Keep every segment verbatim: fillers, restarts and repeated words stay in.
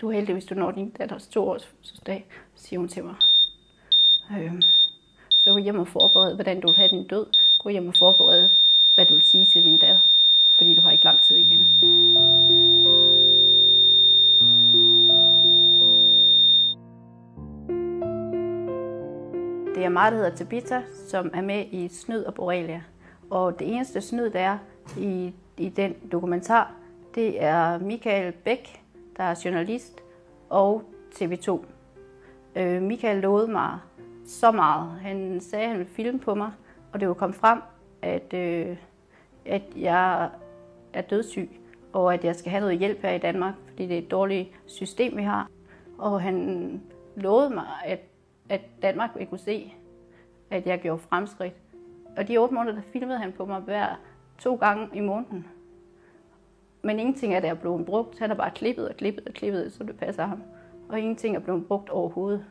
du er heldig, hvis du når din datters to års fødselsdag, siger hun til mig. Øh, så gå hjem og forberede, hvordan du vil have din død. Gå hjem og forberede, hvad du vil sige til din datter, fordi du har ikke lang tid igen. Det er mig, der hedder Tabitha, som er med i Snyd og Borrelia. Og det eneste snyd, der er i, i den dokumentar, det er Michael Beck, der er journalist, og T V to. Øh, Michael lovede mig så meget. Han sagde, at han ville filme på mig, og det var kommet frem, at, øh, at jeg er dødssyg, og at jeg skal have noget hjælp her i Danmark, fordi det er et dårligt system, vi har. Og han lovede mig, at, at Danmark ville kunne se, at jeg gjorde fremskridt. Og de otte måneder, der filmede han på mig hver to gange i måneden. Men ingenting af det er blevet brugt. Han har bare klippet og klippet og klippet, så det passer ham. Og ingenting er blevet brugt overhovedet.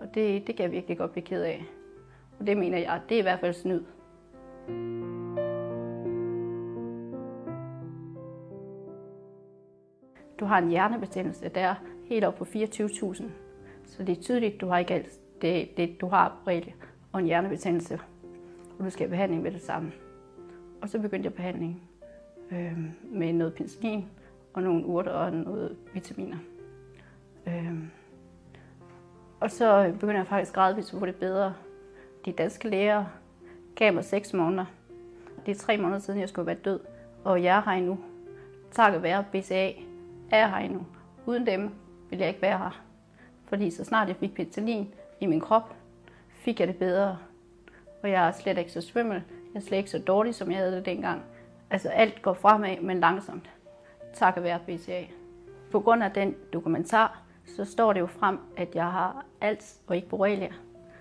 Og det, det kan jeg virkelig godt blive ked af. Og det mener jeg, det er i hvert fald snyd. Du har en hjernebetændelse, der er helt op på fireogtyve tusind. Så det er tydeligt, du har ikke alt det, det du har Borrelia og en hjernebetændelse. Og du skal have behandling med det samme. Og så begyndte jeg behandlingen øh, med noget penicillin og nogle urter og noget vitaminer. Øh, og så begyndte jeg faktisk gradvist at få det bedre. De danske læger gav mig seks måneder. Det er tre måneder siden, jeg skulle være død, og jeg er her endnu. Takket være B C A er jeg her endnu. Uden dem ville jeg ikke være her. Fordi så snart jeg fik penicillin i min krop, fik jeg det bedre. Og jeg er slet ikke så svimmel, jeg er slet ikke så dårlig, som jeg havde det dengang. Altså alt går fremad, men langsomt. Takket være B C A. På grund af den dokumentar, så står det jo frem, at jeg har A L S og ikke Borrelia.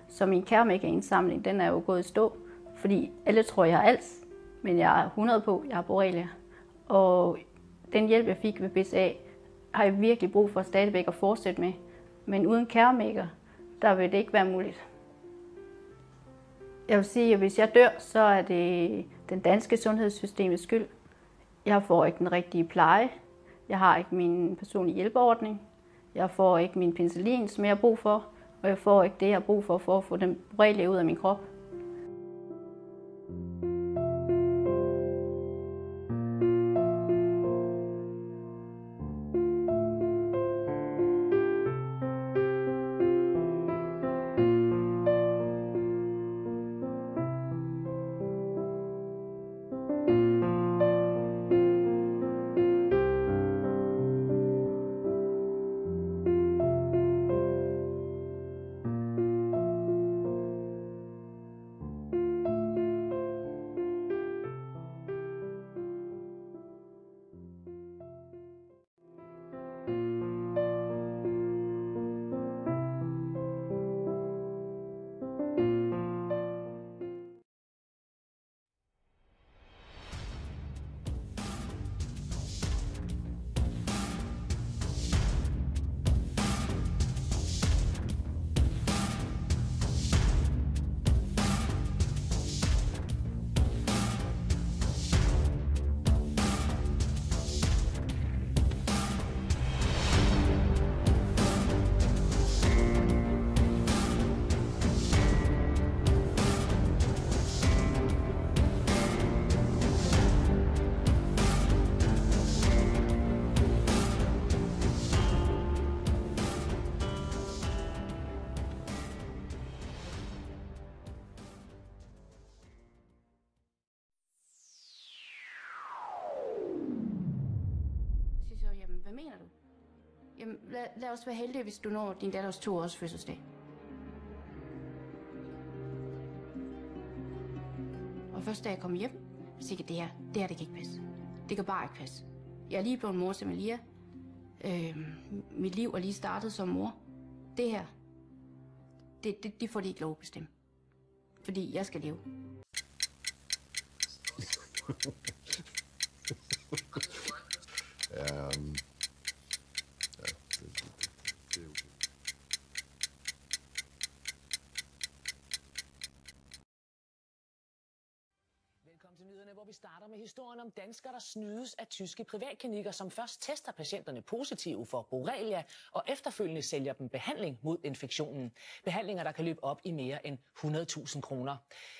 Så min Caremaker-indsamling, den er jo gået i stå, fordi alle tror, jeg har A L S, men jeg er hundrede på, jeg har Borrelia. Og den hjælp, jeg fik ved B C A, har jeg virkelig brug for stadigvæk at fortsætte med. Men uden Caremaker, der vil det ikke være muligt. Jeg vil sige, at hvis jeg dør, så er det den danske sundhedssystems skyld. Jeg får ikke den rigtige pleje. Jeg har ikke min personlige hjælpeordning. Jeg får ikke min penicillin, som jeg har brug for. Og jeg får ikke det, jeg har brug for, for at få den Borrelia ud af min krop. Lad os være heldige, hvis du når din datters to års fødselsdag. Og først da jeg kom hjem, så tænkte jeg, det her, det her, det kan ikke passe. Det kan bare ikke passe. Jeg er lige blevet mor til Malia. Øh, mit liv er lige startet som mor. Det her, det, det, det får de ikke lov at bestemme. Fordi jeg skal leve. um. nyhederne, hvor vi starter med historien om danskere, der snydes af tyske privatklinikker, som først tester patienterne positive for borrelia og efterfølgende sælger dem behandling mod infektionen. Behandlinger, der kan løbe op i mere end hundrede tusind kroner.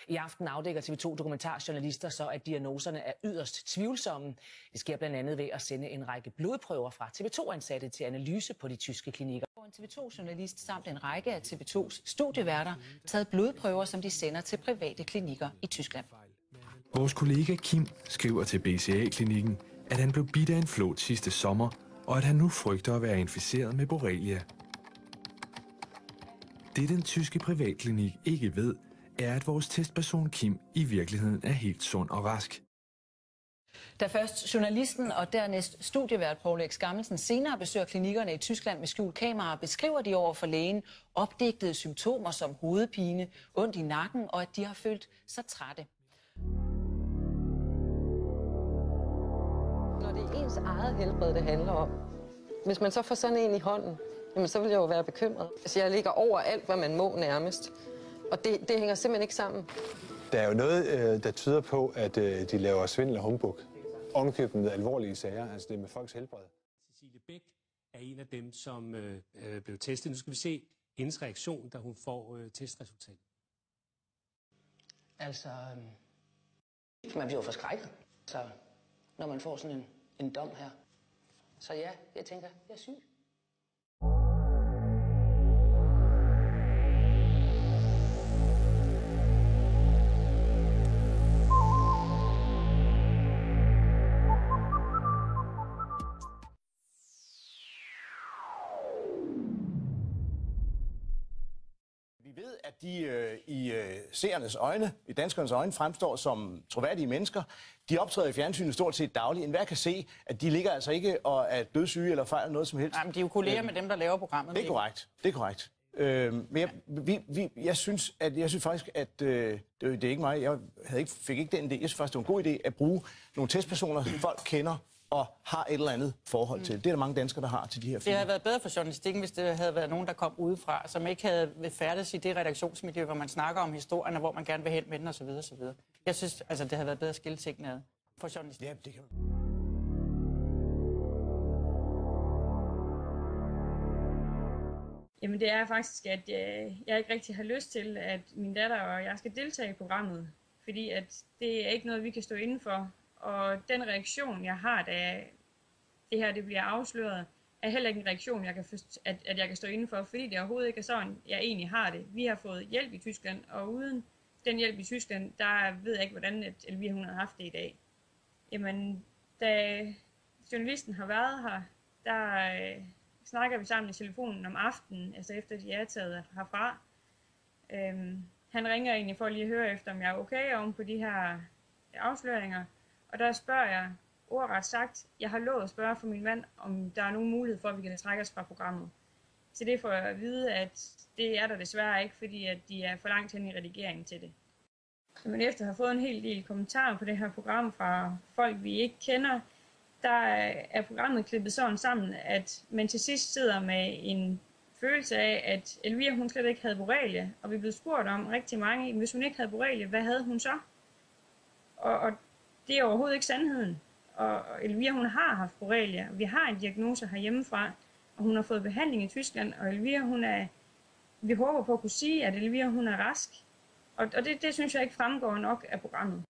I aften afdækker T V to dokumentarjournalister så, at diagnoserne er yderst tvivlsomme. Det sker blandt andet ved at sende en række blodprøver fra T V to-ansatte til analyse på de tyske klinikker. En T V to-journalist samt en række af T V tos studieværter taget blodprøver, som de sender til private klinikker i Tyskland. Vores kollega Kim skriver til B C A-klinikken, at han blev bidt af en flåd sidste sommer, og at han nu frygter at være inficeret med borrelia. Det den tyske privatklinik ikke ved, er at vores testperson Kim i virkeligheden er helt sund og rask. Da først journalisten og dernæst studievært Poul Erik Skammelsen senere besøger klinikkerne i Tyskland med skjult kamera, beskriver de over for lægen opdigtede symptomer som hovedpine, ondt i nakken og at de har følt sig trætte. Når det er ens eget helbred, det handler om, hvis man så får sådan en i hånden, jamen så vil jeg jo være bekymret. Altså jeg ligger over alt, hvad man må nærmest, og det, det hænger simpelthen ikke sammen. Der er jo noget, der tyder på, at de laver svindel og humbug. Ovenkøbet med alvorlige sager, altså det er med folks helbred. Cecilie Beck er en af dem, som øh, blev testet. Nu skal vi se hendes reaktion, da hun får øh, testresultatet. Altså, øh, man bliver jo forskrækket, så når man får sådan en, en dom her. Så ja, jeg tænker, jeg er syg. At de øh, i øh, seernes øjne, i danskernes øjne, fremstår som troværdige mennesker. De optræder i fjernsynet stort set dagligt. Enhver kan se, at de ligger altså ikke og er dødssyge eller fejler noget som helst. Jamen, de er jo kolleger øh, med dem, der laver programmet. Det er korrekt. Det er korrekt. Øh, men jeg, vi, vi, jeg, synes, at, jeg synes faktisk, at øh, det, det er ikke mig. Jeg havde ikke, fik ikke den idé. Jeg synes faktisk, det var en god idé at bruge nogle testpersoner, folk kender og har et eller andet forhold til. Det er der mange danskere, der har til de her filmer. Det havde været bedre for journalistikken, hvis det havde været nogen, der kom udefra, som ikke havde færdes i det redaktionsmiljø, hvor man snakker om historien, og hvor man gerne vil hen med den, osv. osv. Jeg synes, altså, det havde været bedre at skille tingene ad for journalistikken. Ja, det kan man. Jamen, det er faktisk, at jeg, jeg ikke rigtig har lyst til, at min datter og jeg skal deltage i programmet. Fordi at det er ikke noget, vi kan stå indenfor. Og den reaktion, jeg har, da det her det bliver afsløret, er heller ikke en reaktion, jeg kan forst- at, at jeg kan stå indenfor, fordi det overhovedet ikke er sådan, jeg egentlig har det. Vi har fået hjælp i Tyskland, og uden den hjælp i Tyskland, der ved jeg ikke, hvordan at Elvira hun har haft det i dag. Jamen, da journalisten har været her, der øh, snakker vi sammen i telefonen om aftenen, altså efter de er taget herfra. Øhm, han ringer egentlig for lige at høre efter, om jeg er okay oven på de her afsløringer. Og der spørger jeg, ordret sagt, jeg har lovet at spørge for min mand, om der er nogen mulighed for, at vi kan trække os fra programmet. Til det får jeg at vide, at det er der desværre ikke, fordi at de er for langt hen i redigeringen til det. Men efter at have fået en hel del kommentarer på det her program fra folk, vi ikke kender, der er programmet klippet sådan sammen, at man til sidst sidder med en følelse af, at Elvira hun slet ikke havde borrelia, og vi blev spurgt om rigtig mange, hvis hun ikke havde borrelia, hvad havde hun så? Og, og det er overhovedet ikke sandheden, og Elvira hun har haft borrelia, vi har en diagnose herhjemmefra, og hun har fået behandling i Tyskland, og Elvira hun er, vi håber på at kunne sige, at Elvira hun er rask, og, og det, det synes jeg ikke fremgår nok af programmet.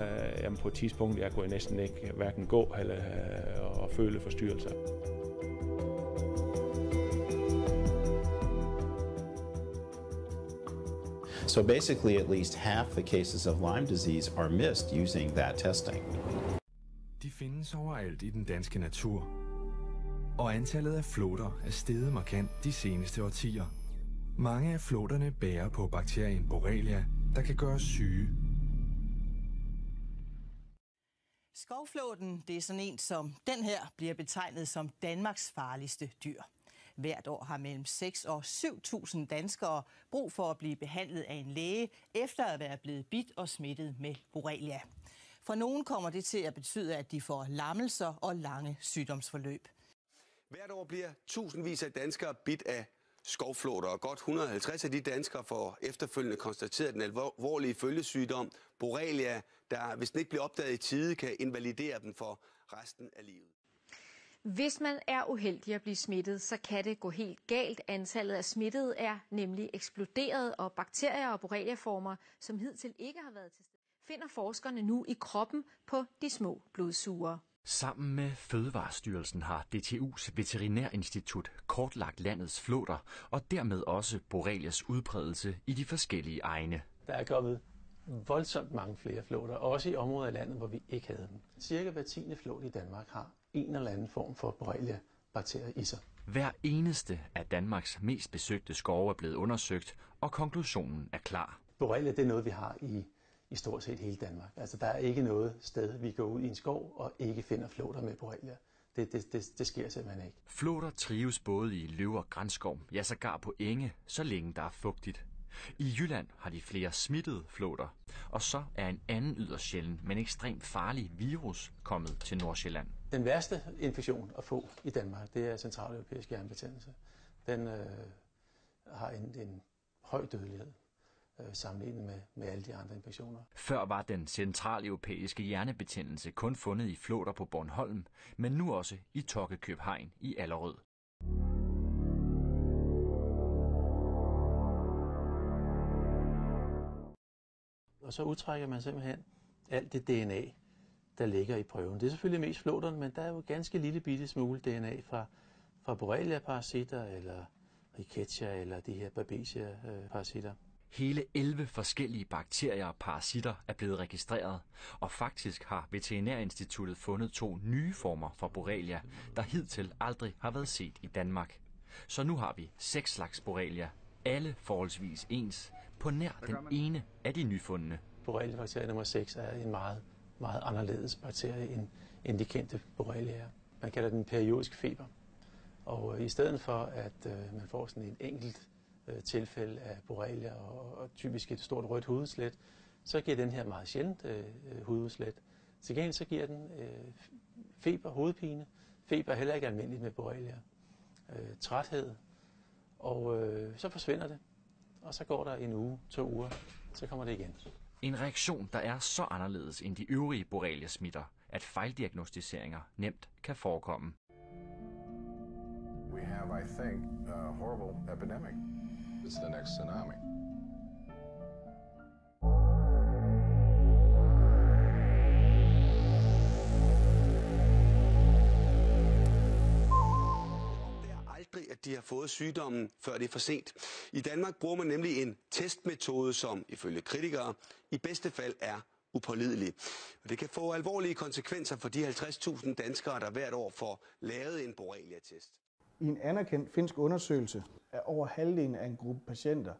Uh, jamen på et tidspunkt, jeg kunne næsten ikke hverken gå eller uh, og føle forstyrrelser. So basically at least half the cases of Lyme disease are missed using that testing. De findes overalt i den danske natur, og antallet af flåter er steget markant de seneste årtier. Mange af flåterne bærer på bakterien Borrelia, der kan gøre os syge. Skovflåden, det er sådan en, som den her bliver betegnet som Danmarks farligste dyr. Hvert år har mellem seks og syv tusind danskere brug for at blive behandlet af en læge, efter at være blevet bidt og smittet med Borrelia. For nogen kommer det til at betyde, at de får lammelser og lange sygdomsforløb. Hvert år bliver tusindvis af danskere bidt af skovflåter, og godt et hundrede og halvtreds af de danskere får efterfølgende konstateret den alvorlige følgesygdom Borrelia, der, hvis den ikke bliver opdaget i tide, kan invalidere dem for resten af livet. Hvis man er uheldig at blive smittet, så kan det gå helt galt. Antallet af smittede er nemlig eksploderet, og bakterier og borreliaformer, som hidtil ikke har været til stede, finder forskerne nu i kroppen på de små blodsuger. Sammen med Fødevarestyrelsen har D T U's Veterinærinstitut kortlagt landets flåter og dermed også Borrelias udbredelse i de forskellige egne. Der er kommet voldsomt mange flere flåter, også i områder af landet, hvor vi ikke havde dem. Cirka hver tiende flåt i Danmark har en eller anden form for Borrelia-bakterier i sig. Hver eneste af Danmarks mest besøgte skove er blevet undersøgt, og konklusionen er klar. Borrelia, det er noget, vi har i i stort set hele Danmark. Altså, der er ikke noget sted, vi går ud i en skov og ikke finder flåter med Borrelia. Det, det, det, det sker simpelthen ikke. Flåter trives både i løv- og granskov, ja sågar på enge, så længe der er fugtigt. I Jylland har de flere smittede flåter, og så er en anden yderst sjælden, men ekstremt farlig virus kommet til Nordsjælland. Den værste infektion at få i Danmark, det er Central-Europæiske Hjernbetændelse. Den øh, har en, en høj dødelighed sammenlignet med, med alle de andre infektioner. Før var den central-europæiske hjernebetændelse kun fundet i flåter på Bornholm, men nu også i Tokkekøb Hegn i Allerød. Og så udtrækker man simpelthen alt det D N A, der ligger i prøven. Det er selvfølgelig mest flåterne, men der er jo ganske lille bitte smule D N A fra, fra Borrelia-parasitter eller Rickettsial eller de her Babesia-parasitter. Hele elleve forskellige bakterier og parasitter er blevet registreret, og faktisk har Veterinærinstituttet fundet to nye former for Borrelia, der hidtil aldrig har været set i Danmark. Så nu har vi seks slags Borrelia, alle forholdsvis ens, på nær den ene af de nyfundne. Borrelia-bakterie nummer seks er en meget, meget anderledes bakterie end, end de kendte Borrelia. Man kalder den periodisk feber, og i stedet for at øh, man får sådan en enkelt tilfælde af Borrelia og, og typisk et stort rødt hududslæt, så giver den her meget sjældent øh, hududslæt. Til gengæld så giver den øh, feber, hovedpine. Feber er heller ikke almindeligt med Borrelia. Øh, træthed. Og øh, så forsvinder det. Og så går der en uge, to uger, så kommer det igen. En reaktion, der er så anderledes end de øvrige Borrelia-smitter, at fejldiagnostiseringer nemt kan forekomme. We have, I think, a horrible epidemic. It's the next tsunami. Det er aldrig, at de har fået sygdommen, før det er for sent. I Danmark bruger man nemlig en testmetode, som ifølge kritikere i bedste fald er upålidelig. Og det kan få alvorlige konsekvenser for de halvtreds tusind danskere, der hvert år får lavet en Borrelia-test. I en anerkendt finsk undersøgelse er over halvdelen af en gruppe patienter,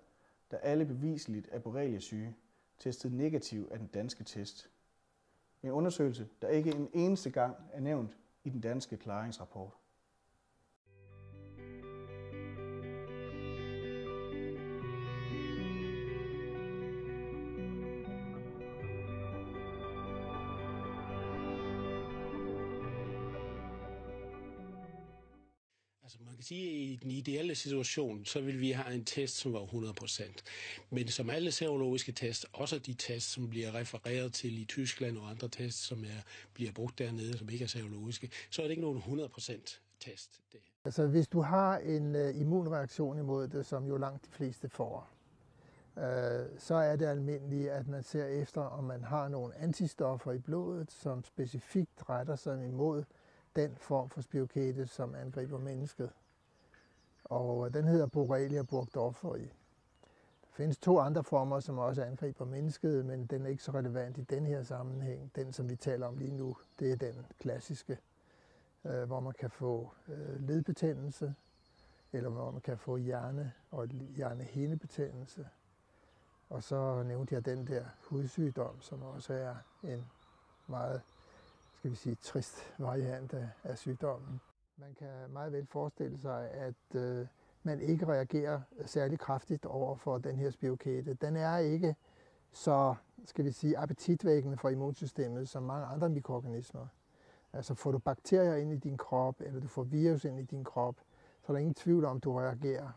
der alle beviseligt er borrelia-syge, testet negativ af den danske test. En undersøgelse, der ikke en eneste gang er nævnt i den danske klaringsrapport. Man kan sige, at i den ideelle situation, så vil vi have en test, som var hundrede procent. Men som alle serologiske tests, også de tests, som bliver refereret til i Tyskland og andre tests, som er, bliver brugt dernede, som ikke er serologiske, så er det ikke nogen hundrede procent test. Det. Altså hvis du har en uh, immunreaktion imod det, som jo langt de fleste får, øh, så er det almindeligt, at man ser efter, om man har nogle antistoffer i blodet, som specifikt retter sig imod den form for spirochete, som angriber mennesket. Og den hedder Borrelia burgdorferi. Der findes to andre former, som også angriber mennesket, men den er ikke så relevant i den her sammenhæng. Den, som vi taler om lige nu, det er den klassiske, øh, hvor man kan få øh, ledbetændelse, eller hvor man kan få hjerne- og hjernehindebetændelse. Og så nævnte jeg den der hudsygdom, som også er en meget, skal vi sige, trist variant af sygdommen. Man kan meget vel forestille sig, at øh, man ikke reagerer særlig kraftigt over for den her spirokæde. Den er ikke så, skal vi sige, appetitvækkende for immunsystemet som mange andre mikroorganismer. Altså får du bakterier ind i din krop, eller du får virus ind i din krop, så er der ingen tvivl om, du reagerer.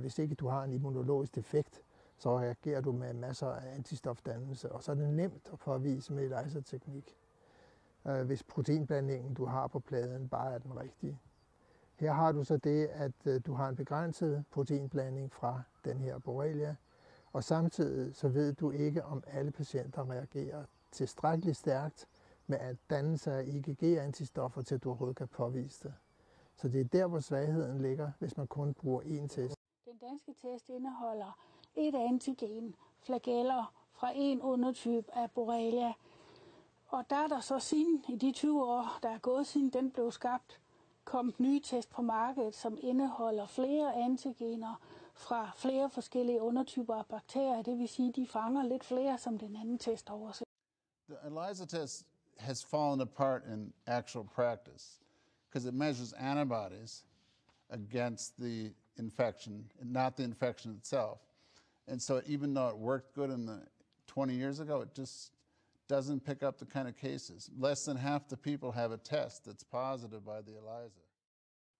Hvis ikke du har en immunologisk defekt, så reagerer du med masser af antistofdannelse, og så er det nemt at påvise med ELISA-teknik, hvis proteinblandingen, du har på pladen, bare er den rigtige. Her har du så det, at du har en begrænset proteinblanding fra den her borrelia, og samtidig så ved du ikke, om alle patienter reagerer tilstrækkeligt stærkt med at danne sig af I G G-antistoffer, til du overhovedet kan påvise det. Så det er der, hvor svagheden ligger, hvis man kun bruger én test. Den danske test indeholder et antigen, flageller fra en undertype af borrelia, og der er der så siden i de tyve år, der er gået siden den blev skabt, kommet nye test på markedet, som indeholder flere antigener fra flere forskellige undertyper af bakterier. Det vil sige, de fanger lidt flere, som den anden test overser. The ELISA test has fallen apart in actual practice because it measures antibodies against the infection, not the infection itself. And so even though it worked good in the twenty years ago, it just doesn't pick up the kind of cases. Less than half the people have a test that's positive by the ELISA.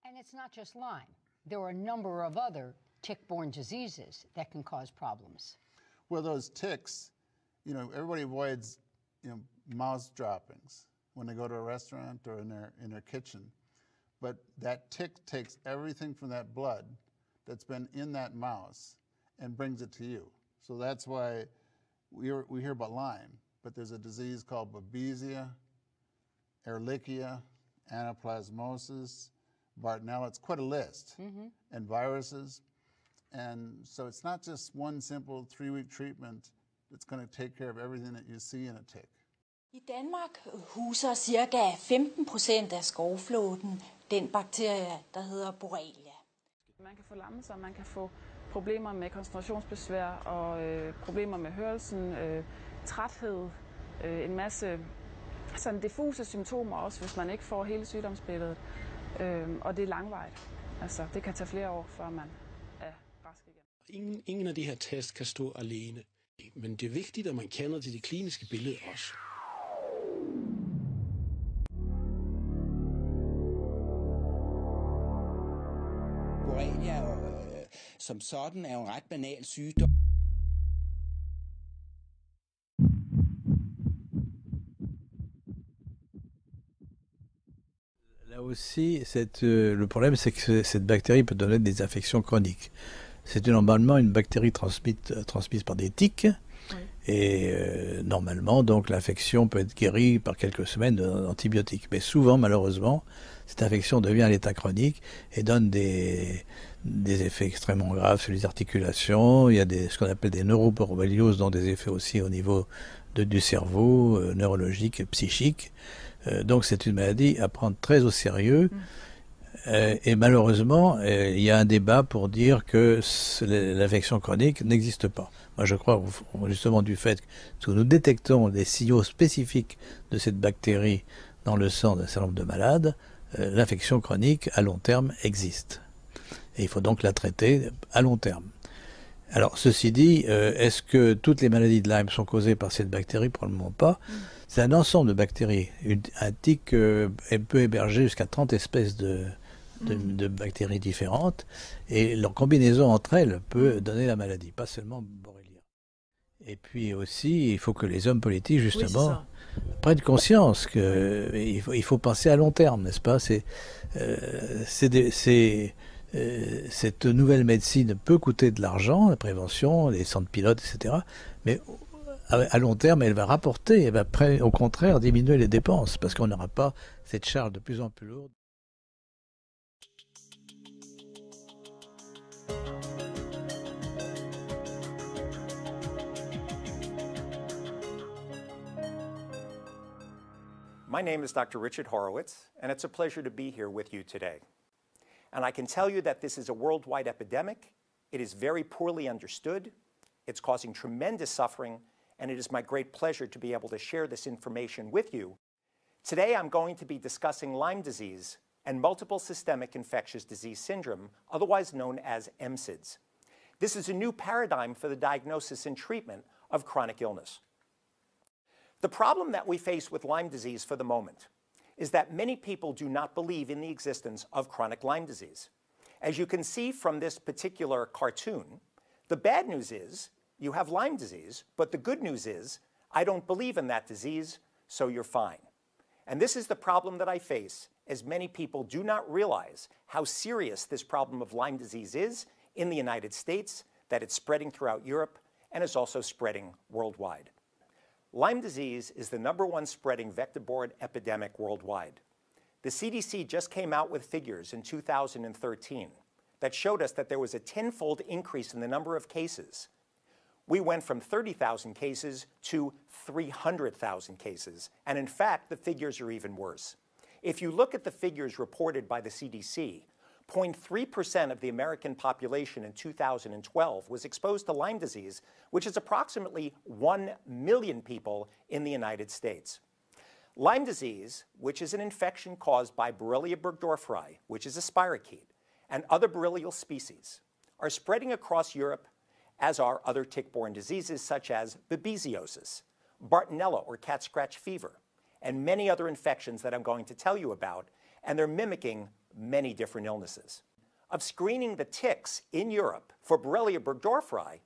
And it's not just Lyme. There are a number of other tick-borne diseases that can cause problems. Well, those ticks, you know, everybody avoids, you know, mouse droppings when they go to a restaurant or in their, in their kitchen. But that tick takes everything from that blood that's been in that mouse and brings it to you. So that's why we, are, we hear about Lyme. But there's a disease called Babesia, Ehrlichia, Anaplasmosis, Bartonella. It's quite a list, mm-hmm. and viruses. And so it's not just one simple three-week treatment that's going to take care of everything that you see in a tick. I Danmark huser cirka femten procent af Skovflåden den bakterie, der hedder Borrelia. Man kan få lammelser, man kan få problemer med koncentrationsbesvær og øh, problemer med hørelsen, øh, træthed, øh, en masse sådan diffuse symptomer også, hvis man ikke får hele sygdomsbilledet. Øh, og det er langvarigt. Altså, det kan tage flere år, før man er rask igen. Ingen, ingen af de her tests kan stå alene. Men det er vigtigt, at man kender til det kliniske billede også. Borrelia øh, som sådan er jo en ret banal sygdom. Là aussi, cette, euh, le problème c'est que cette bactérie peut donner des infections chroniques. C'est normalement une bactérie transmise, transmise par des tiques, oui. Et euh, normalement donc l'infection peut être guérie par quelques semaines d'antibiotiques. Mais souvent, malheureusement, cette infection devient à l'état chronique et donne des, des effets extrêmement graves sur les articulations. Il y a des, ce qu'on appelle des neuroborrelioses, dont des effets aussi au niveau de, du cerveau, euh, neurologique et psychique. Euh, donc c'est une maladie à prendre très au sérieux. Mmh. Euh, et malheureusement, euh, il y a un débat pour dire que l'infection chronique n'existe pas. Moi, je crois justement du fait que nous détectons les signaux spécifiques de cette bactérie dans le sang d'un certain nombre de malades, euh, l'infection chronique à long terme existe. Et il faut donc la traiter à long terme. Alors, ceci dit, euh, est-ce que toutes les maladies de Lyme sont causées par cette bactérie? Probablement pas. Mmh. C'est un ensemble de bactéries. Une, un tic euh, peut héberger jusqu'à trente espèces de, de, mmh. de bactéries différentes, et leur combinaison entre elles peut donner la maladie, pas seulement Borrelia. Et puis aussi, il faut que les hommes politiques, justement, oui, prennent conscience qu'il euh, faut, il faut penser à long terme, n'est-ce pas? C'est... Euh, Euh, cette nouvelle médecine peut coûter de l'argent, la prévention, les centres pilotes, et cetera. Mais à, à long terme, elle va rapporter, elle va au contraire diminuer les dépenses, parce qu'on n'aura pas cette charge de plus en plus lourde. My name is Doctor Richard Horowitz, and it's a pleasure to be here with you today. And I can tell you that this is a worldwide epidemic. It is very poorly understood. It's causing tremendous suffering, and it is my great pleasure to be able to share this information with you. Today, I'm going to be discussing Lyme disease and multiple systemic infectious disease syndrome, otherwise known as M SIDS. This is a new paradigm for the diagnosis and treatment of chronic illness. The problem that we face with Lyme disease for the moment is that many people do not believe in the existence of chronic Lyme disease. As you can see from this particular cartoon, the bad news is you have Lyme disease, but the good news is I don't believe in that disease, so you're fine. And this is the problem that I face, as many people do not realize how serious this problem of Lyme disease is in the United States, that it's spreading throughout Europe, and is also spreading worldwide. Lyme disease is the number one spreading vector-borne epidemic worldwide. The C D C just came out with figures in two thousand thirteen that showed us that there was a tenfold increase in the number of cases. We went from thirty thousand cases to three hundred thousand cases, and in fact, the figures are even worse. If you look at the figures reported by the C D C, zero point three percent of the American population in two thousand twelve was exposed to Lyme disease, which is approximately one million people in the United States. Lyme disease, which is an infection caused by Borrelia burgdorferi, which is a spirochete, and other borrelial species, are spreading across Europe, as are other tick-borne diseases such as babesiosis, Bartonella or cat scratch fever, and many other infections that I'm going to tell you about, and they're mimicking many different illnesses. Of screening the ticks in Europe for Borrelia burgdorferi,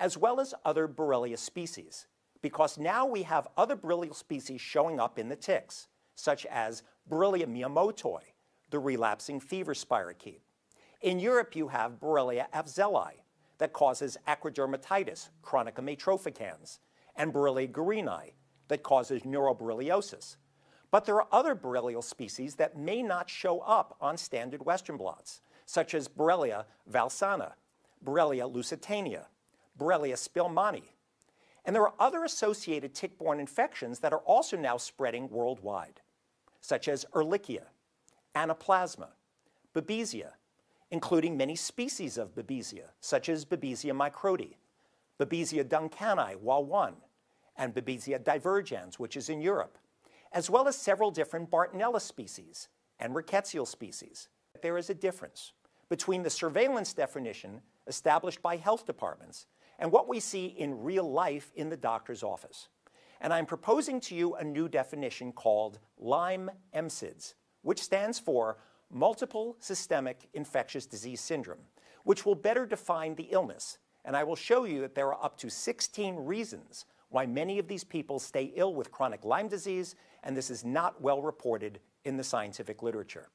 as well as other Borrelia species, because now we have other Borrelia species showing up in the ticks, such as Borrelia miyamotoi, the relapsing fever spirochete. In Europe, you have Borrelia afzelii, that causes acrodermatitis, chronicum atropicans, and Borrelia garinii, that causes neuroborreliosis. But there are other borrelial species that may not show up on standard Western blots, such as Borrelia valsana, Borrelia lusitania, Borrelia spilmani. And there are other associated tick-borne infections that are also now spreading worldwide, such as Ehrlichia, Anaplasma, Babesia, including many species of Babesia, such as Babesia microti, Babesia duncani, W A one, and Babesia divergens, which is in Europe, as well as several different Bartonella species and Rickettsial species. There is a difference between the surveillance definition established by health departments and what we see in real life in the doctor's office. And I'm proposing to you a new definition called Lyme M SIDS, which stands for Multiple Systemic Infectious Disease Syndrome, which will better define the illness. And I will show you that there are up to sixteen reasons why many of these people stay ill with chronic Lyme disease, and this is not well reported in the scientific literature.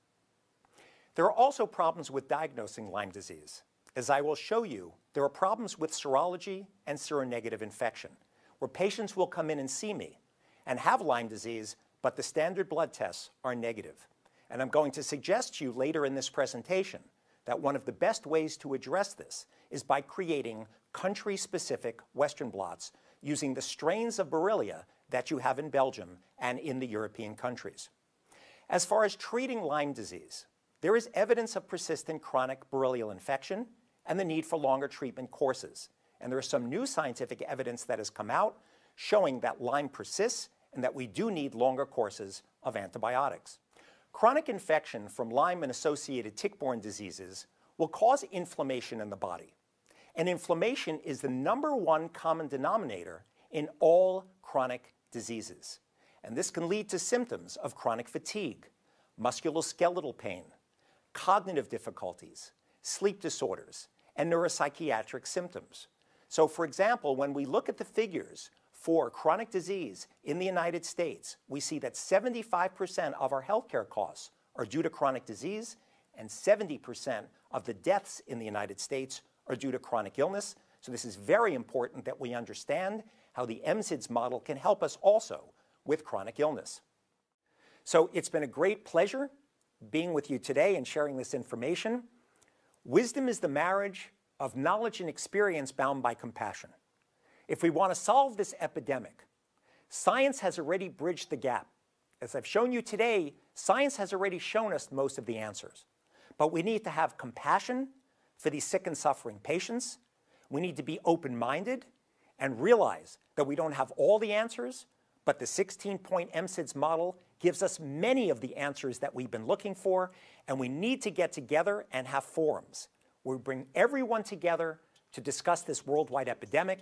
There are also problems with diagnosing Lyme disease. As I will show you, there are problems with serology and seronegative infection, where patients will come in and see me and have Lyme disease, but the standard blood tests are negative. And I'm going to suggest to you later in this presentation that one of the best ways to address this is by creating country-specific Western blots using the strains of Borrelia that you have in Belgium and in the European countries. As far as treating Lyme disease, there is evidence of persistent chronic borrelial infection and the need for longer treatment courses. And there is some new scientific evidence that has come out showing that Lyme persists and that we do need longer courses of antibiotics. Chronic infection from Lyme and associated tick-borne diseases will cause inflammation in the body. And inflammation is the number one common denominator in all chronic diseases. And this can lead to symptoms of chronic fatigue, musculoskeletal pain, cognitive difficulties, sleep disorders, and neuropsychiatric symptoms. So, for example, when we look at the figures for chronic disease in the United States, we see that seventy-five percent of our healthcare costs are due to chronic disease, and seventy percent of the deaths in the United States are due to chronic illness. So this is very important that we understand how the M SIDS model can help us also with chronic illness. So it's been a great pleasure being with you today and sharing this information. Wisdom is the marriage of knowledge and experience bound by compassion. If we want to solve this epidemic, science has already bridged the gap, as I've shown you today, science has already shown us most of the answers. But we need to have compassion for these sick and suffering patients. We need to be open-minded and realize that we don't have all the answers, but the sixteen-point M SIDS model gives us many of the answers that we've been looking for, and we need to get together and have forums where we bring everyone together to discuss this worldwide epidemic,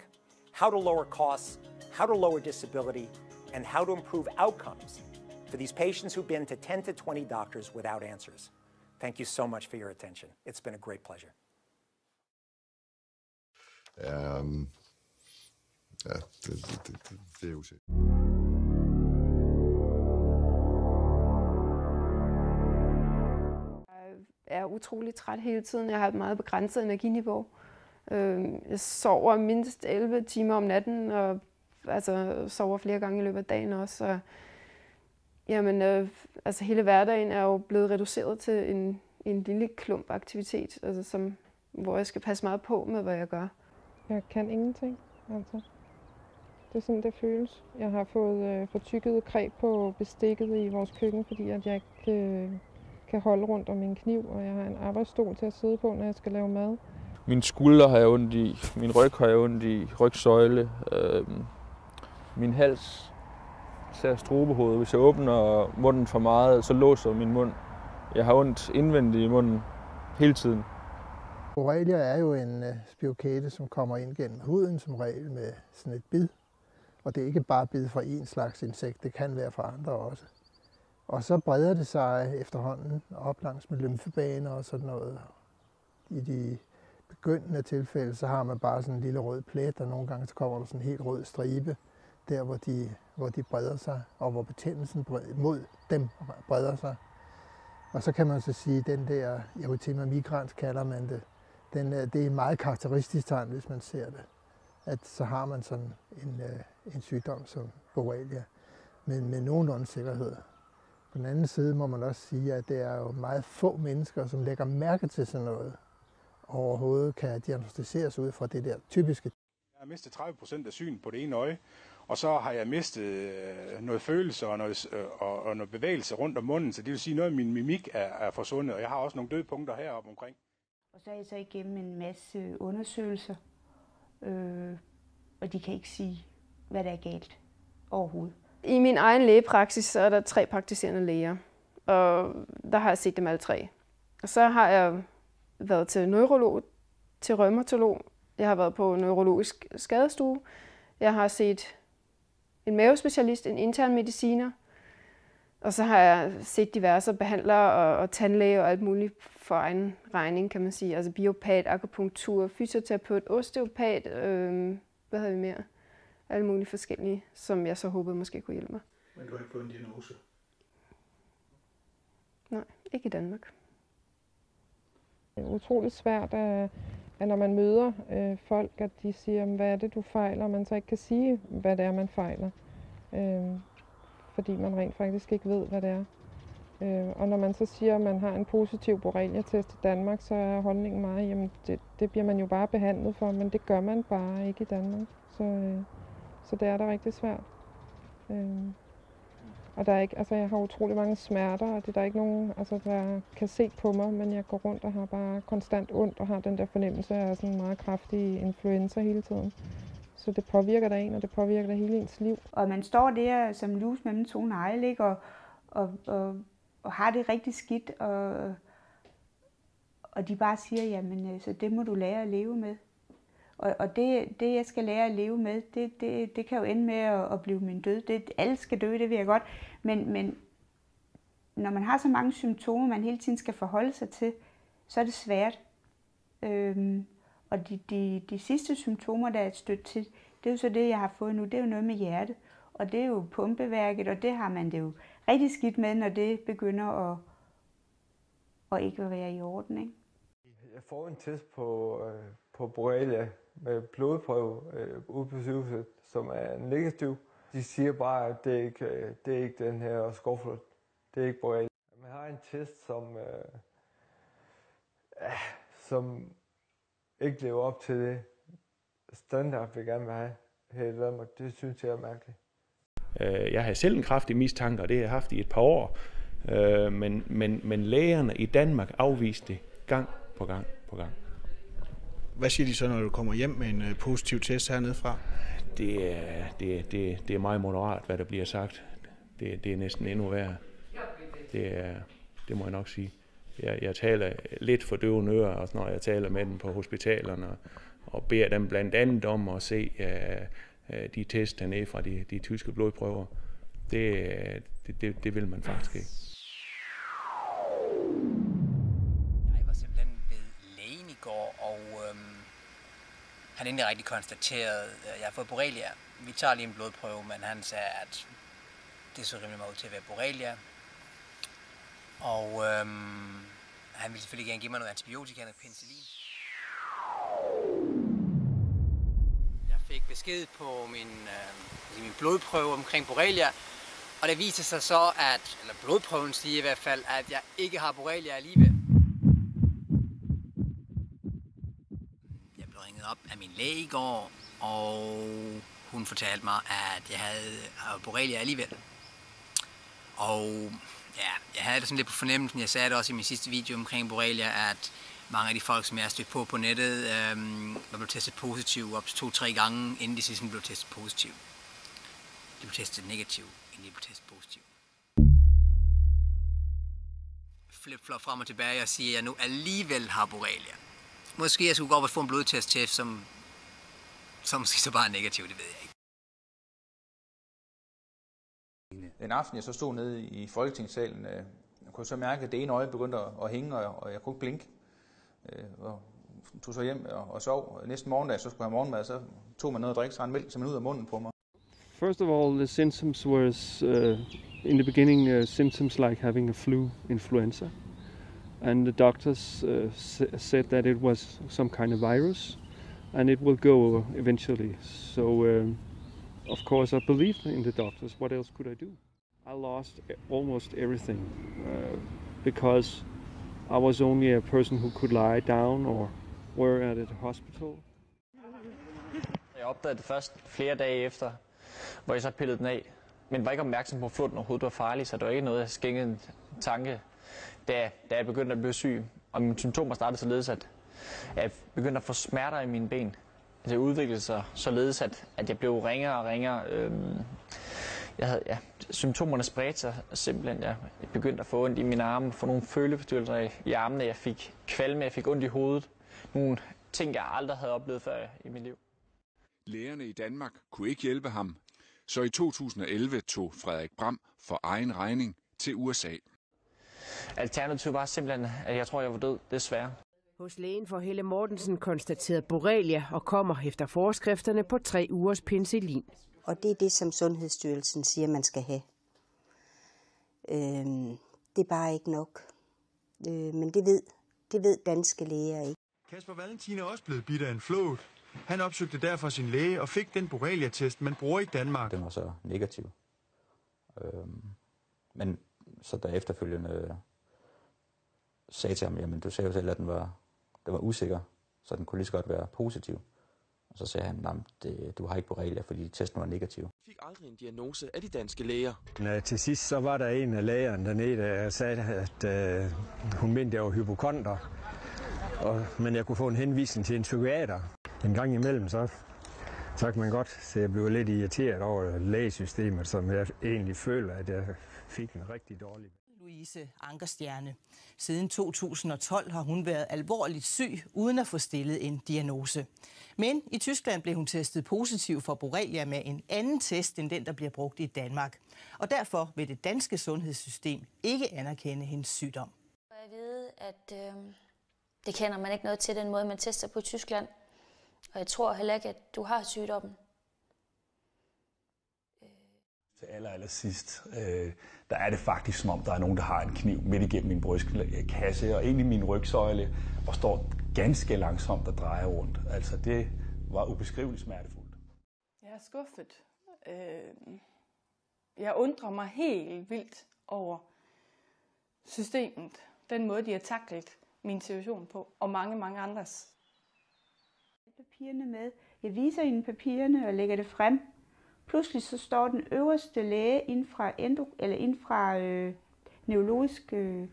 how to lower costs, how to lower disability, and how to improve outcomes for these patients who've been to ten to twenty doctors without answers. Thank you so much for your attention. It's been a great pleasure. Um, ja, det, det, det, det, det er jo set. Er utrolig træt hele tiden. Jeg har et meget begrænset energiniveau. Jeg sover mindst elleve timer om natten, og altså, sover flere gange i løbet af dagen også. Og, jamen, altså, hele hverdagen er jo blevet reduceret til en, en lille klump aktivitet, altså, som, hvor jeg skal passe meget på med, hvad jeg gør. Jeg kan ingenting. Altså. Det er sådan, det føles. Jeg har fået øh, fortykket greb på bestikket i vores køkken, fordi at jeg ikke... Øh, kan holde rundt om min kniv, og jeg har en arbejdsstol til at sidde på, når jeg skal lave mad. Min skulder har jeg ondt i, min ryg har jeg ondt i, rygsøjle, øh, min hals ser strubehovedet. Hvis jeg åbner munden for meget, så låser min mund. Jeg har ondt indvendigt i munden hele tiden. Borrelia er jo en spirokæde, som kommer ind gennem huden som regel med sådan et bid. Og det er ikke bare bid fra én slags insekt, det kan være fra andre også. Og så breder det sig efterhånden op langs med lymfebaner og sådan noget. I de begyndende tilfælde, så har man bare sådan en lille rød plet, og nogle gange så kommer der sådan en helt rød stribe, der hvor de, hvor de breder sig, og hvor betændelsen mod dem breder sig. Og så kan man så sige, at den der erythema migrans kalder man det, den, det er meget karakteristisk tegn, hvis man ser det. At så har man sådan en, en sygdom som Borrelia, men med nogenlunde sikkerhed. På den anden side må man også sige, at det er jo meget få mennesker, som lægger mærke til sådan noget, overhovedet kan diagnosticeres ud fra det der typiske. Jeg har mistet tredive procent af synet på det ene øje, og så har jeg mistet noget følelse og noget, og, og noget bevægelse rundt om munden, så det vil sige, at noget af min mimik er, er forsvundet, og jeg har også nogle døde punkter heroppe omkring. Og så er jeg så igennem en masse undersøgelser, øh, og de kan ikke sige, hvad der er galt overhovedet. I min egen lægepraksis så er der tre praktiserende læger, og der har jeg set dem alle tre. Og så har jeg været til neurolog, til reumatolog, jeg har været på neurologisk skadestue, jeg har set en mavespecialist, en intern mediciner, og så har jeg set diverse behandlere og, og tandlæge og alt muligt for egen regning, kan man sige. Altså biopat, akupunktur, fysioterapeut, osteopat, øh, hvad havde vi mere? Alle mulige forskellige, som jeg så håbede måske kunne hjælpe mig. Men du har ikke fået en diagnose? Nej, ikke i Danmark. Det er utroligt svært, at når man møder folk, at de siger, hvad er det, du fejler, og man så ikke kan sige, hvad det er, man fejler. Fordi man rent faktisk ikke ved, hvad det er. Og når man så siger, at man har en positiv borrelia-test i Danmark, så er holdningen meget, jamen det, det bliver man jo bare behandlet for, men det gør man bare ikke i Danmark. Så, Så det er da rigtig svært. Øhm, og der er ikke, altså jeg har utrolig mange smerter, og det er der ikke nogen, altså der kan se på mig, men jeg går rundt og har bare konstant ondt og har den der fornemmelse af sådan en meget kraftig influenza hele tiden. Så det påvirker da en, og det påvirker da hele ens liv. Og man står der som lus mellem to negle, ikke? Og, og, og, og har det rigtig skidt, og, og de bare siger, jamen så det må du lære at leve med. Og det, det, jeg skal lære at leve med, det, det, det kan jo ende med at, at blive min død. Det, alle skal dø, det vil jeg godt. Men, men når man har så mange symptomer, man hele tiden skal forholde sig til, så er det svært. Øhm, og de, de, de sidste symptomer, der er et stødt til, det er jo så det, jeg har fået nu. Det er jo noget med hjertet, og det er jo pumpeværket, og det har man det jo rigtig skidt med, når det begynder at, at ikke være i orden. Ikke? Jeg får en test på, øh, på Borrelia med blodprøve øh, ude på sygehuset, som er negativ. De siger bare, at det ikke øh, det er ikke den her Skovflåden. Det er ikke Borrelia. Man har en test, som, øh, øh, som ikke lever op til det standard, vi gerne vil have her i Danmark. Det synes jeg er mærkeligt. Jeg havde selv en kraftig mistanke, og det har jeg haft i et par år, men, men, men lægerne i Danmark afviste det gang på gang på gang. Hvad siger de så, når du kommer hjem med en positiv test hernede fra? Det er, det, det, det er meget moderat, hvad der bliver sagt. Det, det er næsten endnu værre. Det, er, det må jeg nok sige. Jeg, jeg taler lidt for døvende ører, også når jeg taler med dem på hospitalerne, og, og beder dem blandt andet om at se uh, de test dernede fra de, de tyske blodprøver. Det, det, det, det vil man faktisk ikke. Jeg var simpelthen ved lægen i går, og øhm, han endelig rigtig konstateret, at jeg har fået borrelia. Vi tager lige en blodprøve, men han sagde, at det så rimelig meget ud til at være borrelia. Og øhm, han ville selvfølgelig gerne give mig noget antibiotika, noget penicillin. Jeg fik besked på min, øh, min blodprøve omkring borrelia, og det viser sig så, at, eller blodprøven siger i hvert fald, at jeg ikke har borrelia alligevel. Jeg blev ringet op af min læge i går, og hun fortalte mig, at jeg havde borrelia alligevel. Og ja, jeg havde det sådan lidt på fornemmelsen, jeg sagde det også i min sidste video omkring borrelia, at mange af de folk, som jeg har stødt på på nettet, øhm, var blevet testet positiv op til to-tre gange, inden de sidste blev testet positiv. De blev testet negativ, inden de blev testet positiv. Flip-flop frem og tilbage og siger, at jeg nu alligevel har borrelia. Måske jeg skulle gå op og få en blodtest til, som, som måske så bare er negativ, det ved jeg ikke. Den aften, jeg så stod nede i Folketingssalen, øh, jeg kunne så mærke, at det ene øje begyndte at, at hænge, og, og jeg kunne ikke blinke. Øh, og tog så hjem og, og sov. Næste morgen, da jeg så skulle have morgenmad, så tog man noget at drikke, så en mælk simpelthen ud af munden på mig. First of all, the symptoms was, uh, in the beginning, uh, symptoms like having a flu, influenza. And the doctors uh, said that it was some kind of virus, and it will go over eventually. So, uh, of course, I believed in the doctors. What else could I do? I lost almost everything uh, because I was only a person who could lie down or were at a hospital. Jeg opdagede det først flere dage efter, hvor jeg så pillede den af. Men var ikke opmærksom på, at flåten overhovedet var farlig, så det var ikke noget, jeg skænkede en tanke, da, da jeg begyndte at blive syg. Og mine symptomer startede således, at jeg begyndte at få smerter i mine ben. Det udviklede sig således, at, at jeg blev ringere og ringere. Øhm, jeg havde, ja, symptomerne spredte sig simpelthen. Jeg begyndte at få ondt i mine arme, få nogle føleforstyrrelser i, i armene. Jeg fik kvalme, jeg fik ondt i hovedet. Nogle ting, jeg aldrig havde oplevet før i mit liv. Lægerne i Danmark kunne ikke hjælpe ham, så i to tusind og elleve tog Frederik Bram for egen regning til U S A. Alternativet var simpelthen, at jeg tror, jeg var død, desværre. Hos lægen for Helle Mortensen konstaterede borrelia og kommer efter forskrifterne på tre ugers penicillin. Og det er det, som Sundhedsstyrelsen siger, man skal have. Øhm, det er bare ikke nok. Øh, men det ved, det ved danske læger ikke. Kasper Valentin er også blevet bidt af en flåt. Han opsøgte derfor sin læge og fik den borrelia-test, man bruger i Danmark. Den var så negativ. Øhm, men så der efterfølgende sagde til ham, jamen du sagde jo selv, at den var... Den var usikker, så den kunne lige så godt være positiv. Og så sagde han, at du har ikke borrelia, fordi testen var negativ. Jeg fik aldrig en diagnose af de danske læger. Nå, til sidst så var der en af lægerne dernede, der sagde, at øh, hun mente, jeg var hypokonter. Og, men jeg kunne få en henvisning til en psykiater. En gang imellem, så, så kan man godt se, at jeg blev lidt irriteret over lægesystemet, som jeg egentlig føler, at jeg fik en rigtig dårlig... Louise Ankerstjerne. Siden to tusind og tolv har hun været alvorligt syg, uden at få stillet en diagnose. Men i Tyskland blev hun testet positiv for borrelia med en anden test, end den, der bliver brugt i Danmark. Og derfor vil det danske sundhedssystem ikke anerkende hendes sygdom. Jeg ved, at øh, det kender man ikke noget til, den måde, man tester på i Tyskland. Og jeg tror heller ikke, at du har sygdommen. Til aller, aller sidst, øh, der er det faktisk som om, der er nogen, der har en kniv midt igennem min brystkasse og egentlig min rygsøjle, og står ganske langsomt og drejer rundt. Altså det var ubeskriveligt smertefuldt. Jeg er skuffet. Øh, jeg undrer mig helt vildt over systemet, den måde, de har taklet min situation på, og mange, mange andres. Papirerne med. Jeg viser hende papirerne og lægger det frem Pludselig så står den øverste læge inden fra, endo, eller inden fra øh, neurologisk øh,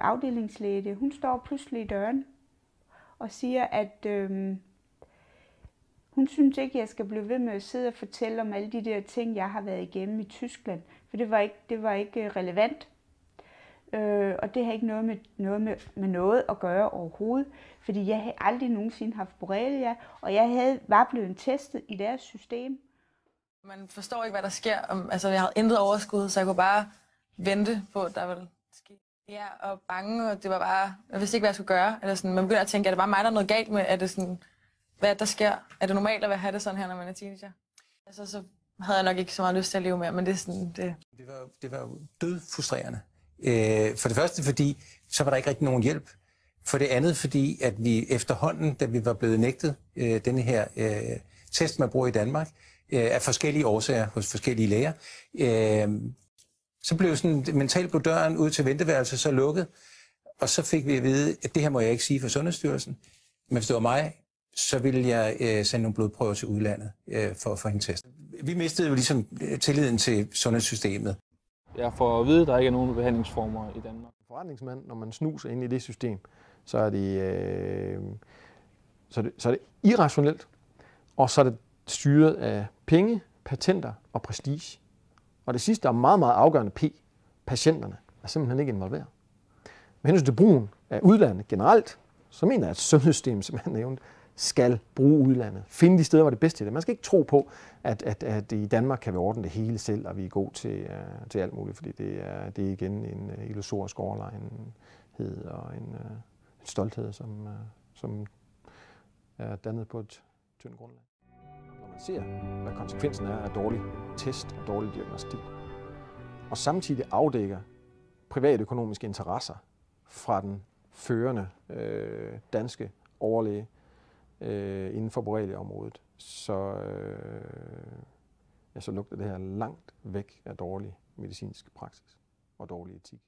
afdelingslæge, hun står pludselig i døren og siger, at øh, hun synes ikke, jeg skal blive ved med at sidde og fortælle om alle de der ting, jeg har været igennem i Tyskland, for det var ikke, det var ikke relevant. Øh, og det har ikke noget med noget, med, med noget at gøre overhovedet, fordi jeg havde aldrig nogensinde haft borrelia, og jeg havde, var blevet testet i deres system. Man forstår ikke, hvad der sker. Altså, jeg havde intet overskud, så jeg kunne bare vente på, at der ville ske. Ja, og bange, og det var bare, jeg vidste ikke, hvad jeg skulle gøre. Eller sådan, man begynder at tænke, er det bare mig, der er noget galt med? Er det sådan, hvad der sker? Er det normalt at have det sådan her, når man er teenager? Altså, så havde jeg nok ikke så meget lyst til at leve mere, men det er sådan, det... Det var, det var jo dødfrustrerende. For det første, fordi så var der ikke rigtig nogen hjælp. For det andet, fordi at vi efterhånden, da vi var blevet nægtet øh, denne her øh, test, man bruger i Danmark, øh, af forskellige årsager hos forskellige læger, øh, så blev sådan mentalt på døren ud til venteværelset så lukket, og så fik vi at vide, at det her må jeg ikke sige for Sundhedsstyrelsen, men hvis det var mig, så ville jeg øh, sende nogle blodprøver til udlandet øh, for at få en test. Vi mistede jo ligesom tilliden til sundhedssystemet. Jeg får at vide, at der ikke er nogen behandlingsformer i Danmark. Forretningsmand, når man snuser ind i det system, så er det, øh, så er det, så er det irrationelt, og så er det styret af penge, patenter og prestige. Og det sidste, der er meget, meget afgørende P, patienterne, er simpelthen ikke involveret. Med hensyn til brugen af udlandet generelt, så mener jeg, at sundhedssystemet, som jeg nævnte, skal bruge udlandet. Finde de steder, hvor det er bedst til det. Man skal ikke tro på, at, at, at i Danmark kan vi ordne det hele selv, og vi er gode til, uh, til alt muligt, fordi det er, det er igen en uh, illusorisk overlegenhed og en, uh, en stolthed, som, uh, som er dannet på et tyndt grundlag. Når man ser, hvad konsekvensen er af dårlig test og dårlig diagnostik, og samtidig afdækker private økonomiske interesser fra den førende øh, danske overlæge, Øh, inden for borrelia-området, så, øh, ja, så lugter det her langt væk af dårlig medicinsk praksis og dårlig etik.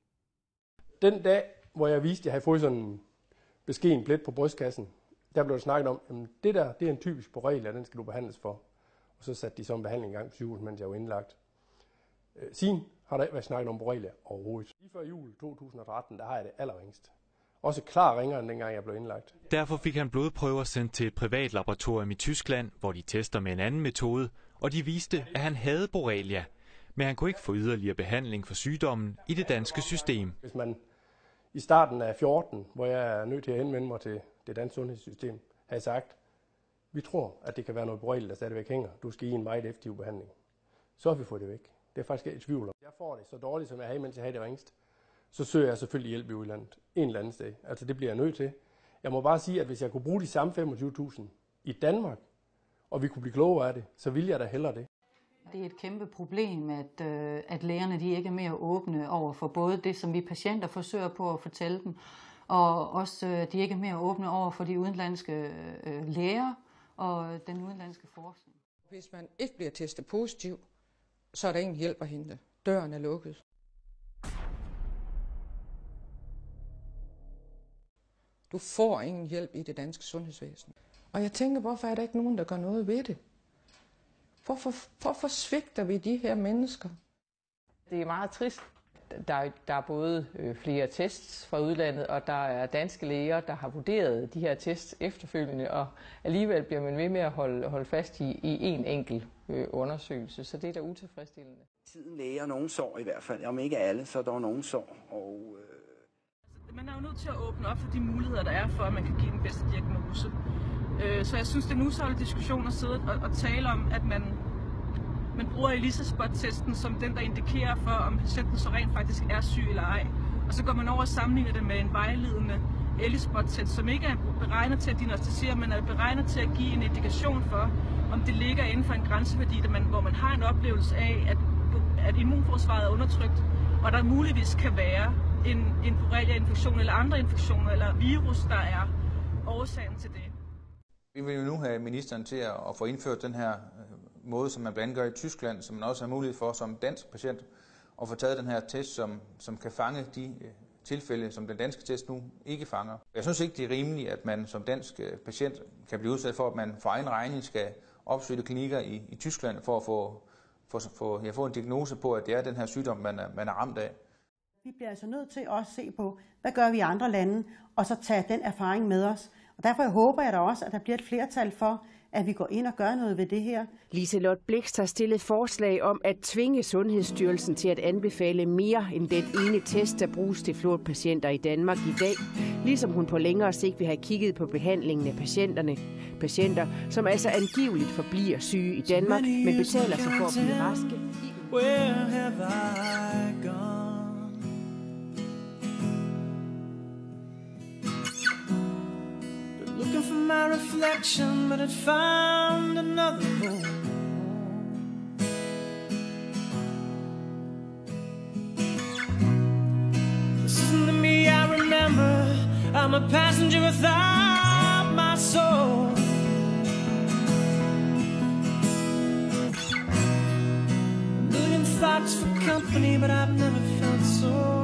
Den dag, hvor jeg viste, at jeg havde fået sådan en beskeden plet på brystkassen, der blev der snakket om, at det der det er en typisk borrelia, den skal du behandles for. Og så satte de så en behandling i gang på sygehuset, mens jeg var indlagt. Øh, siden har der ikke været snakket om borrelia overhovedet. Lige før jul to tusind og tretten, der har jeg det allerringst. Også klar ringere, end dengang jeg blev indlagt. Derfor fik han blodprøver sendt til et privat laboratorium i Tyskland, hvor de tester med en anden metode, og de viste, at han havde borrelia. Men han kunne ikke få yderligere behandling for sygdommen i det danske system. Hvis man i starten af fjorten, hvor jeg er nødt til at henvende mig til det danske sundhedssystem, havde sagt, vi tror, at det kan være noget borrelia, der stadigvæk hænger. Du skal i en meget effektiv behandling. Så har vi fået det væk. Det er faktisk ikke i tvivl om. Jeg får det så dårligt, som jeg havde, mens jeg havde det ringst. Så søger jeg selvfølgelig hjælp i udlandet en eller anden sted. Altså det bliver jeg nødt til. Jeg må bare sige, at hvis jeg kunne bruge de samme femogtyve tusind i Danmark, og vi kunne blive klogere af det, så ville jeg da hellere det. Det er et kæmpe problem, at, at lægerne de ikke er mere åbne over for både det, som vi patienter forsøger på at fortælle dem, og også at de ikke er mere åbne over for de udenlandske læger og den udenlandske forskning. Hvis man ikke bliver testet positiv, så er der ingen hjælp at hente. Døren er lukket. Du får ingen hjælp i det danske sundhedsvæsen. Og jeg tænker, hvorfor er der ikke nogen, der gør noget ved det? Hvorfor, hvorfor svigter vi de her mennesker? Det er meget trist. Der, der er både flere tests fra udlandet, og der er danske læger, der har vurderet de her tests efterfølgende, og alligevel bliver man ved med at holde, holde fast i, i en enkelt øh, undersøgelse, så det er da utilfredsstillende. Tiden læger nogen sår i hvert fald. Om ikke alle, så er der nogen sår, og... Øh... Man er jo nødt til at åbne op for de muligheder, der er for, at man kan give den bedste diagnose. Så jeg synes, det er en usaglig diskussion at sidde og tale om, at man, man bruger ELISA-spot-testen som den, der indikerer for, om patienten så rent faktisk er syg eller ej. Og så går man over og sammenligner det med en vejledende ELISA-spot-test, som ikke er beregnet til at diagnostisere, men er beregnet til at give en indikation for, om det ligger inden for en grænseværdi, der man, hvor man har en oplevelse af, at, at immunforsvaret er undertrykt, og der muligvis kan være en, en borrelia-infektion eller andre infektioner eller virus, der er årsagen til det. Vi vil jo nu have ministeren til at, at få indført den her måde, som man blandt andet gør i Tyskland, som man også har mulighed for som dansk patient at få taget den her test, som, som kan fange de tilfælde, som den danske test nu ikke fanger. Jeg synes ikke, det er rimeligt, at man som dansk patient kan blive udsat for, at man for egen regning skal opsøgte klinikker i, i Tyskland for at få, for, for, ja, få en diagnose på, at det er den her sygdom, man er, man er ramt af. Vi bliver altså nødt til også at se på, hvad gør vi i andre lande, og så tage den erfaring med os. Og derfor håber jeg da også, at der bliver et flertal for, at vi går ind og gør noget ved det her. Liselotte Blixt har stillet forslag om at tvinge Sundhedsstyrelsen til at anbefale mere end den ene test, der bruges til flåtpatienter i Danmark i dag. Ligesom hun på længere sigt vil have kigget på behandlingen af patienterne. Patienter, som altså angiveligt forbliver syge i Danmark, men betaler sig for at blive raske. Looking for my reflection, but it found another one. This isn't the me I remember. I'm a passenger without my soul. A million thoughts for company, but I've never felt so.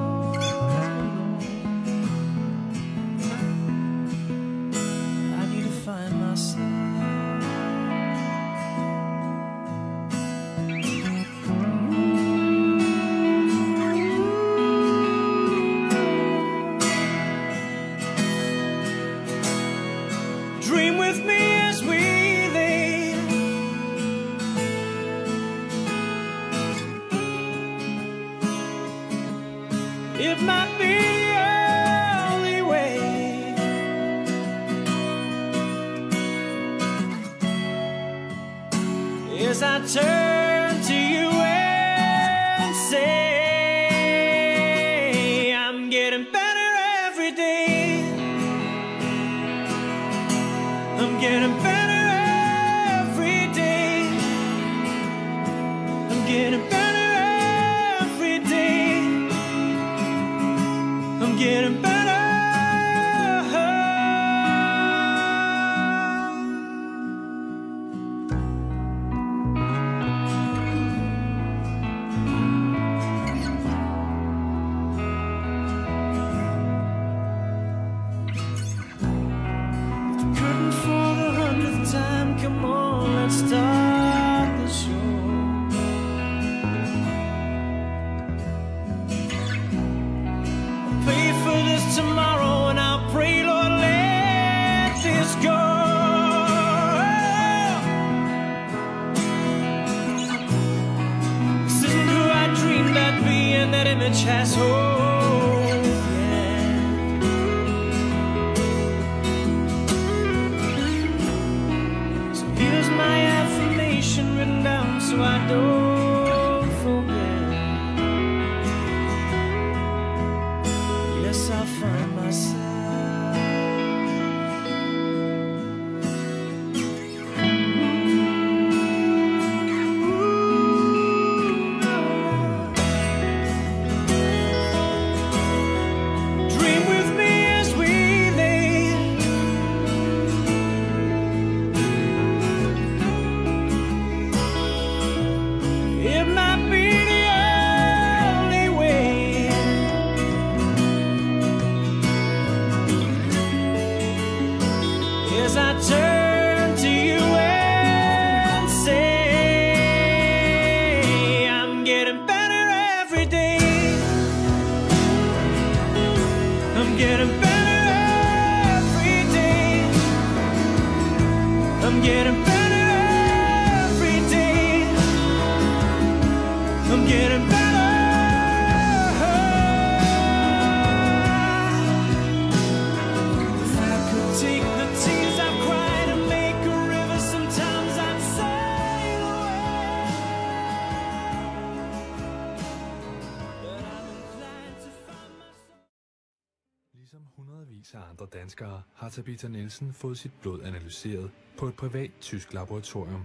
Har Tabitha Nielsen fået sit blod analyseret på et privat tysk laboratorium.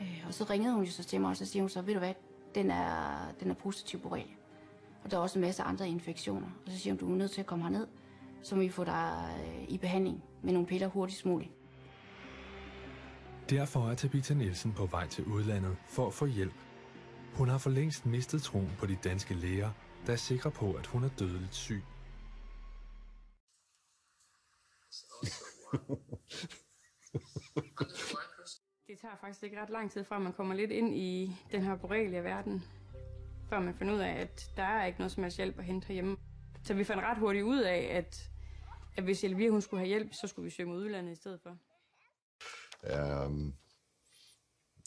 Øh, og så ringede hun jo så til mig, og så siger hun så, ved du hvad, den er, den er positiv borrelia. Og der er også en masse andre infektioner. Og så siger hun, du er nødt til at komme herned, så må vi få dig i behandling med nogle piller hurtigst muligt. Derfor er Tabitha Nielsen på vej til udlandet for at få hjælp. Hun har for længst mistet troen på de danske læger, der er sikre på, at hun er dødeligt syg. Det tager faktisk ikke ret lang tid fra, at man kommer lidt ind i den her borrelia-verden, før man finder ud af, at der er ikke noget som helst hjælp at hente herhjemme. Så vi fandt ret hurtigt ud af, at, at hvis Elvira hun skulle have hjælp, så skulle vi søge mod udlandet i stedet for. Um,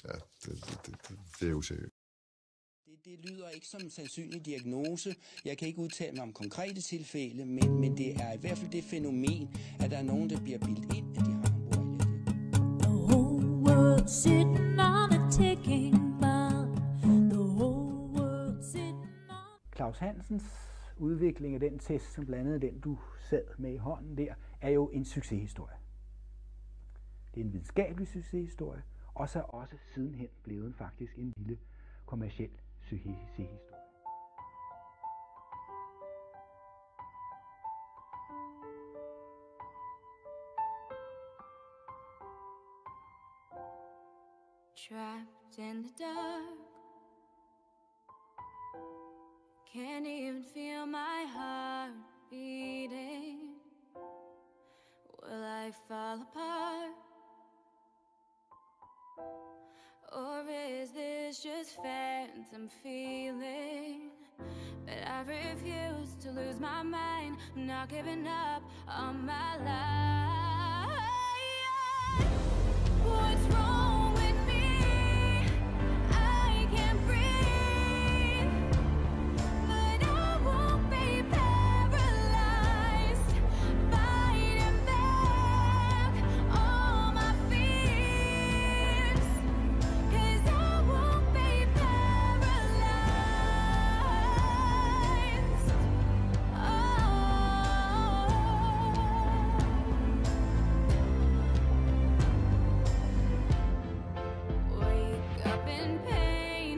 ja, det, det, det, det er useriøst. Det, det lyder ikke som en sandsynlig diagnose. Jeg kan ikke udtale mig om konkrete tilfælde, men, men det er i hvert fald det fænomen, at der er nogen, der bliver bildt ind, at de har en borrelia. Claus Hansens udvikling af den test, som blandt andet den, du sad med i hånden der, er jo en succeshistorie. Det er en videnskabelig succeshistorie, og så også sidenhen blevet den faktisk en lille kommerciel succeshistorie. Trapped in the dark, can't even feel my heart beating. Will I fall apart? Or is this just phantom feeling? But I refuse to lose my mind. I'm not giving up on my life. What's wrong with me? I can't breathe, but I won't be paralyzed. Fighting back all my fears, 'cause I won't be paralyzed. Oh. Wake up in pain.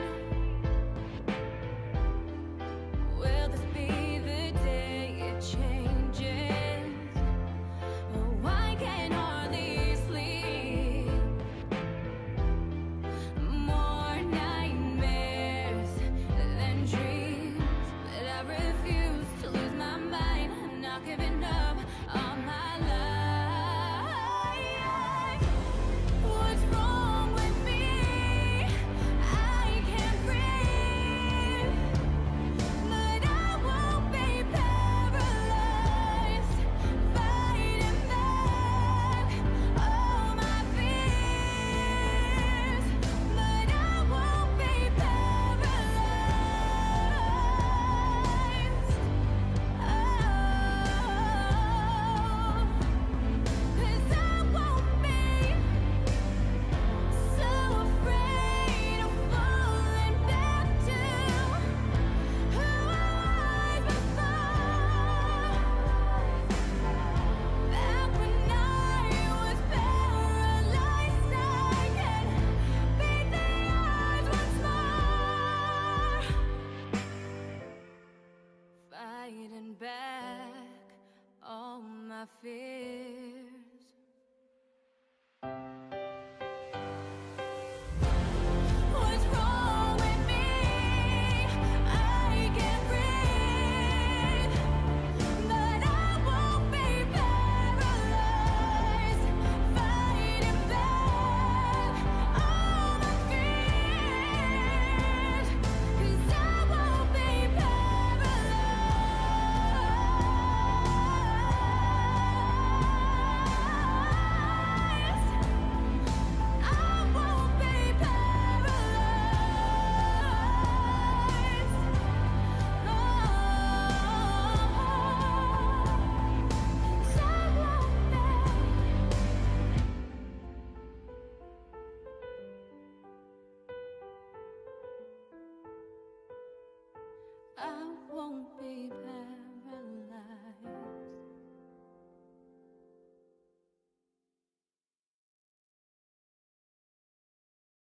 Will this be the day it changes? Oh, I can hardly sleep. More nightmares than dreams. But I refuse to lose my mind. I'm not giving up on my life. What's wrong with me? I can't breathe, but I won't be paralyzed. Fighting back all my fears, but I won't be paralyzed. Oh, 'cause I won't be so afraid of falling back to who I was before. Back when I was paralyzed, I can beat the odds once more. Fighting back all my fears. What's wrong with me? I can't breathe, but I won't be paralyzed. Fighting back all my fears, 'cause I won't be paralyzed. I won't be paralyzed. Oh, 'cause I won't be. I won't be paralyzed.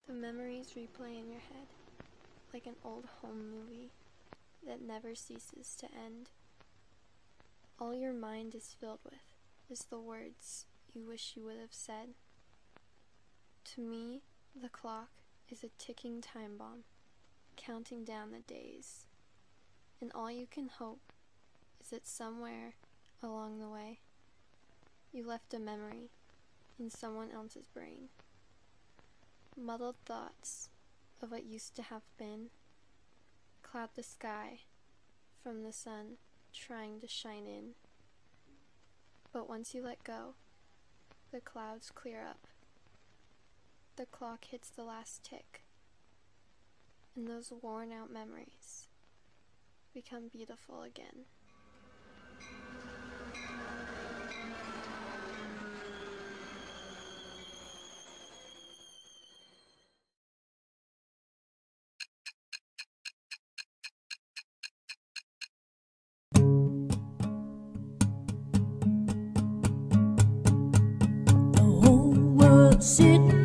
The memories replay in your head, like an old home movie that never ceases to end. All your mind is filled with is the words you wish you would have said. To me, the clock is a ticking time bomb, counting down the days. And all you can hope is that somewhere along the way, you left a memory in someone else's brain. Muddled thoughts of what used to have been cloud the sky from the sun trying to shine in. But once you let go, the clouds clear up. The clock hits the last tick, and those worn-out memories become beautiful again. Sit